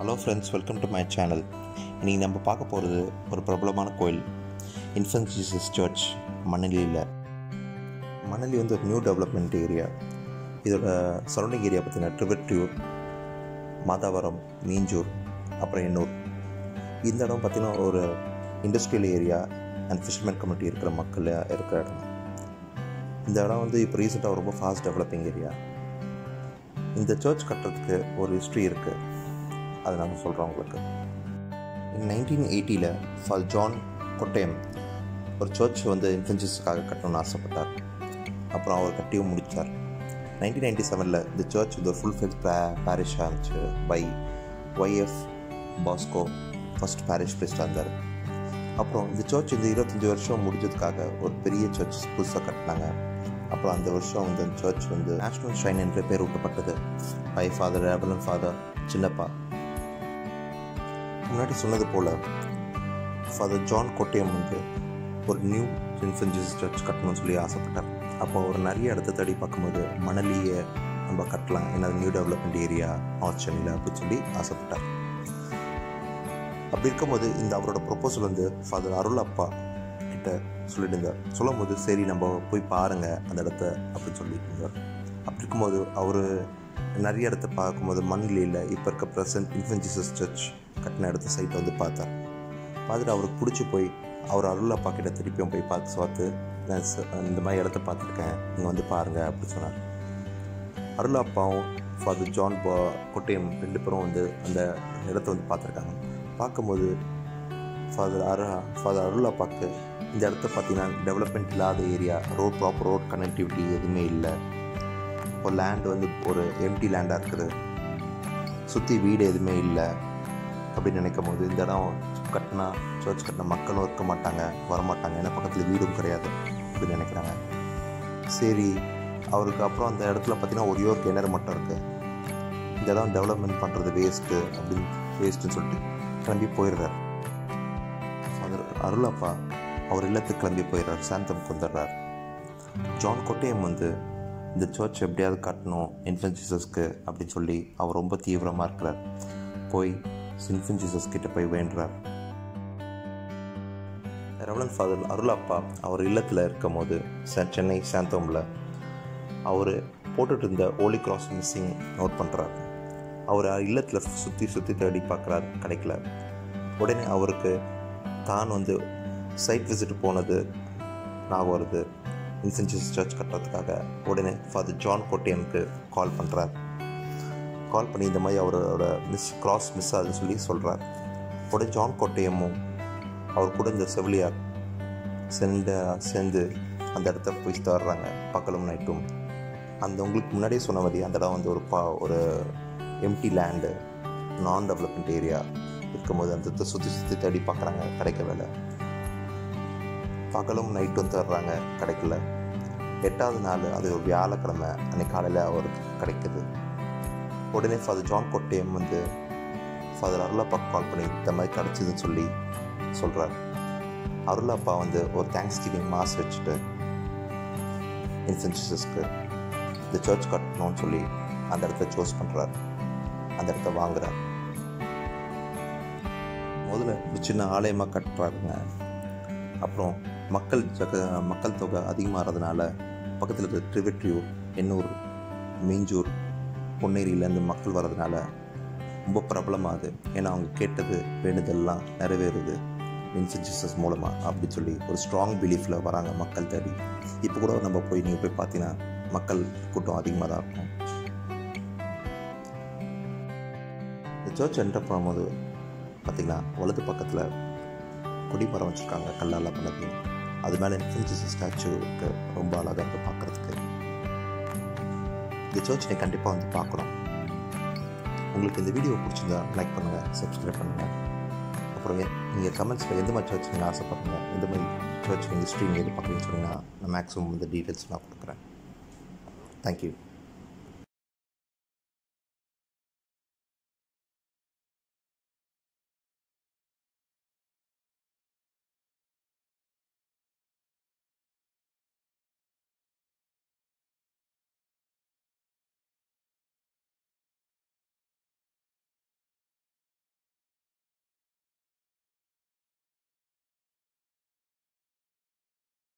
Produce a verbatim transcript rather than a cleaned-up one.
Hello friends, welcome to my channel. இன்றைக்கி நம்ம பார்க்க போகிறது ஒரு பிரபலமான கோயில், இன்ஃபன்ட் ஜீசஸ் சர்ச், மணலியில். மணலி வந்து ஒரு நியூ டெவலப்மெண்ட் ஏரியா. இதோட சரௌண்டிங் ஏரியா பார்த்திங்கன்னா ட்ரிவெட்டியூர், மாதவரம், மீஞ்சூர், அப்ரையனூர். இந்த இடம் பார்த்திங்கன்னா ஒரு industrial area and fishman community இருக்கிற மக்கள் இருக்கிற இடம். இந்த இடம் வந்து இப்போ ரீசெண்டாக ரொம்ப ஃபாஸ்ட் டெவலப்பிங் ஏரியா. இந்த சர்ச் கட்டுறதுக்கு ஒரு ஹிஸ்ட்ரி இருக்குது, அதை நாங்கள் சொல்கிறோம் உங்களுக்கு. நைன்டீன் எயிட்டியில் ஃபாதர் ஜான் கொட்டையம் ஒரு சர்ச் வந்து இன்ஃபன்ஜஸுக்காக கட்டணும்னு ஆசைப்பட்டார். அப்புறம் அவர் கட்டியும் முடித்தார். நைன்டீன் நைன்டி செவனில் இந்த சர்ச் வந்து ஒரு ஃபுல் ஃபெல்த் பேரிஷாக இருந்துச்சு. By Y F Pasco first parish பிரிஸ்டாக இருந்தார். அப்புறம் இந்த சர்ச் இந்த இருபத்தஞ்சி வருஷம் முடிஞ்சதுக்காக ஒரு பெரிய சர்ச் புதுசாக கட்டினாங்க. அப்புறம் அந்த வருஷம் வந்து அந்த சர்ச் வந்து நேஷ்னல் ஷ்ரைன் என்ற பேர் ஊட்டப்பட்டது பை ஃபாதர் அரப் அண்ட் ஃபாதர் சின்னப்பா. முன்னாடி சொன்னது போல் ஃபாதர் ஜான் கொட்டையம் வந்து ஒரு நியூ இன்ஃபன்ட் ஜீசஸ் சர்ச் கட்டணும்னு சொல்லி ஆசைப்பட்டார். அப்போ ஒரு நிறைய இடத்த தேடி பார்க்கும்போது மணலியை நம்ம கட்டலாம், ஏன்னா நியூ டெவலப்மெண்ட் ஏரியா நார்த் சென்னையில் அப்படின்னு சொல்லி ஆசைப்பட்டார். அப்படி இருக்கும்போது இந்த அவரோட ப்ரொப்போசல் வந்து ஃபாதர் அருளப்பா கிட்ட சொல்லிடுங்க சொல்லும் போது, சரி நம்ம போய் பாருங்கள் அந்த இடத்த அப்படின்னு சொல்லிட்டு. அப்படி இருக்கும்போது அவர் நிறைய இடத்த பார்க்கும்போது மண்ணிலையில் இப்போ இருக்க ப்ரெசன்ட் இன்ஃபன்ட் ஜீசஸ் சர்ச் கட்டின இடத்த சைட்டை வந்து பார்த்தார். பார்த்துட்டு அவருக்கு பிடிச்சி போய் அவர் அருளப்பா கிட்ட திருப்பியும் போய் பார்த்து பார்த்து நான் இந்த மாதிரி இடத்த பார்த்துருக்கேன், நீங்கள் வந்து பாருங்கள் அப்படின்னு சொன்னார். அருளப்பாவும் ஃபாதர் ஜான் பா கொட்டையம் ரெண்டு பேரும் வந்து அந்த இடத்த வந்து பார்த்துருக்காங்க. பார்க்கும்போது ஃபாதர் அரு ஃபாதர் அருளாப்பாக்கு இந்த இடத்த பார்த்திங்கன்னா டெவலப்மெண்ட் இல்லாத area, road proper road connectivity எதுவுமே இல்லை. இப்போ லேண்டு வந்து ஒரு எம்டி லேண்டாக இருக்குது, சுற்றி வீடு எதுவுமே இல்லை அப்படின்னு நினைக்கும் போது இந்த இடம் கட்டினா சர்ச் கட்டின மக்களும் இருக்க மாட்டாங்க, வரமாட்டாங்க, ஏன்னா பக்கத்தில் வீடும் கிடையாது அப்படின்னு நினைக்கிறாங்க. சரி, அவருக்கு அப்புறம் அந்த இடத்துல பார்த்திங்கன்னா ஒரே ஒரு கிணறு மட்டும் இருக்குது, இந்த இடம் டெவலப்மெண்ட் பண்ணுறது வேஸ்ட்டு அப்படின்னு வேஸ்ட்டுன்னு சொல்லிட்டு கிளம்பி போயிடுறார். ஃபாதர் அருளப்பா அவர் இல்லத்துக்கு கிளம்பி போயிடுறார், சாந்தமுக்கு வந்துடுறார். ஜான் கொட்டையம் வந்து இந்த சர்ச் எப்படியாவது கட்டணும் இன்ஃபன்ட் ஜீசஸ்க்கு அப்படின்னு சொல்லி அவர் ரொம்ப தீவிரமாக இருக்கிறார். போய் இன்ஃபன்ட் ஜீசஸ் கிட்ட போய் வேண்டுறார். ரெவரண்ட் ஃபாதர் அருளப்பா அவர் இல்லத்தில் இருக்கும் போது சென்னை சாந்தோமில் அவர் போட்டுட்டு இருந்த ஹோலி கிராஸ் மிஸ்ஸிங் நோட் பண்ணுறார். அவர் இல்லத்தில் சுற்றி சுற்றி தேடி பார்க்குறாரு, கிடைக்கல. உடனே அவருக்கு தான் வந்து சைட் விசிட் போனது நான் வருது இன்ஃபன்ட் ஜீசஸ் சர்ச் கட்டுறதுக்காக. உடனே ஃபாதர் ஜான் கோட்டையனுக்கு கால் பண்ணுறார். கால் பண்ணி இந்த மாதிரி அவரோட மிஸ் கிராஸ் மிஸ் ஆகுதுன்னு சொல்லி சொல்கிறார். உடனே ஜான் கோட்டையமும் அவர் கூட இந்த செவிலியார் சென்ற சேர்ந்து அந்த இடத்த போய் தர்றாங்க பகலும் நைட்டும். அந்த உங்களுக்கு முன்னாடியே சொன்ன மாதிரி அந்த இடம் வந்து ஒரு பா ஒரு எம்டி லேண்டு, நான் டெவலப்மெண்ட் ஏரியா இருக்கும்போது அந்த சுற்றி சுற்றி தேடி பார்க்குறாங்க, கிடைக்க வேலை. பகலும் நைட்டும் தர்றாங்க, கிடைக்கல. எட்டாவது நாள் அது ஒரு வியாழக்கிழமை அன்றைக்கு காலையில் அவருக்கு கிடைக்கிது. உடனே ஃபாதர் ஜான் கொட்டையம் வந்து ஃபாதர் அருளப்பா கால் பண்ணி இந்த மாதிரி கிடச்சிதுன்னு சொல்லி சொல்கிறார். அருளப்பா வந்து ஒரு தேங்க்ஸ் கிவிங் மாஸ் வச்சுட்டு இன்ஃபன்ட் ஜீசஸ்க்கு இந்த சர்ச் கட்டணும்னு சொல்லி அந்த இடத்த சூஸ் பண்ணுறார், அந்த இடத்த வாங்குறார். முதல்ல ஒரு சின்ன ஆலயமாக கட்டுறாருங்க. அப்புறம் மக்கள் மக்கள் தொகை அதிகமாகிறதுனால பக்கத்தில் இருக்கிற திருவெற்றியூர், எண்ணூர், மீஞ்சூர், பொன்னேரியிலேருந்து மக்கள் வர்றதுனால ரொம்ப பிரபலமாகுது. ஏன்னா அவங்க கேட்டது வேண்டுதெல்லாம் நிறைவேறுது இன்ஃபன்ட் ஜீசஸ் மூலமாக அப்படின்னு சொல்லி ஒரு ஸ்ட்ராங் பிலீஃபில் வராங்க மக்கள் தேடி. இப்போ கூட நம்ம போய் நீங்கள் போய் பார்த்தீங்கன்னா மக்கள் கூட்டம் அதிகமாக தான் இருக்கும். சர்ச் என்ட்ரு பண்ணும்போது பார்த்திங்கன்னா வலது பக்கத்தில் கொடி மரம் வச்சுருக்காங்க, கல்லால் பண்ணது. அது மேலே இன்ஃபன்ட் ஜீசஸ் ஸ்டாச்சு இருக்குது, ரொம்ப அழகாக இருக்குது பார்க்குறதுக்கு. இந்த சர்ச் நீ கண்டிப்பாக வந்து பார்க்கணும். உங்களுக்கு இந்த வீடியோ பிடிச்சிருந்தா லைக் பண்ணுங்கள், சப்ஸ்கிரைப் பண்ணுங்கள். அப்புறம் நீங்கள் கமெண்ட்ஸில் எந்த மாதிரி சர்ச் நீங்கள் ஆசைப்படுறீங்க, எந்த மாதிரி சர்ச் நீங்கள் ஹிஸ்ட்ரி நீங்கள் எதிர்பார்க்குறீங்கன்னு சொன்னீங்கன்னா நான் மேக்ஸிமம் இந்த டீட்டெயில்ஸ் நான் கொடுக்குறேன். தேங்க்யூ.